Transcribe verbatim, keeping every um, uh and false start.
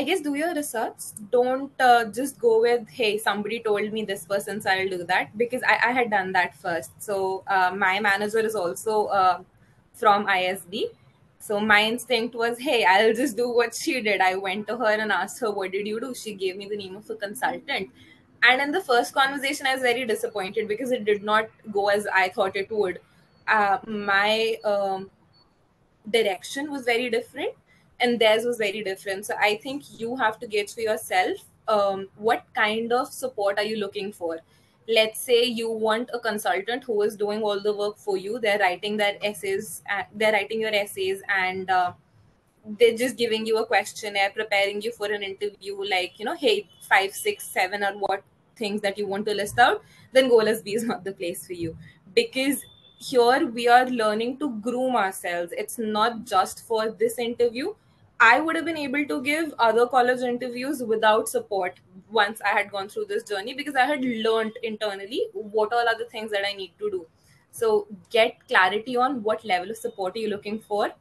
I guess do your research. Don't uh, just go with, hey, somebody told me this person, so I'll do that, because I, I had done that first. So uh, my manager is also uh, from I S B. So my instinct was, hey, I'll just do what she did. I went to her and asked her, what did you do? She gave me the name of a consultant. And in the first conversation, I was very disappointed because it did not go as I thought it would. Uh, my um, direction was very different and theirs was very different. So I think you have to gauge for yourself, um, what kind of support are you looking for? Let's say you want a consultant who is doing all the work for you. They're writing their essays, uh, they're writing your essays, and uh, they're just giving you a questionnaire, preparing you for an interview, like, you know, hey, five, six, seven or what things that you want to list out, then GOALisB is not the place for you. Because here we are learning to groom ourselves. It's not just for this interview. I would have been able to give other college interviews without support once I had gone through this journey, because I had learned internally what all are the things that I need to do. So get clarity on what level of support are you looking for.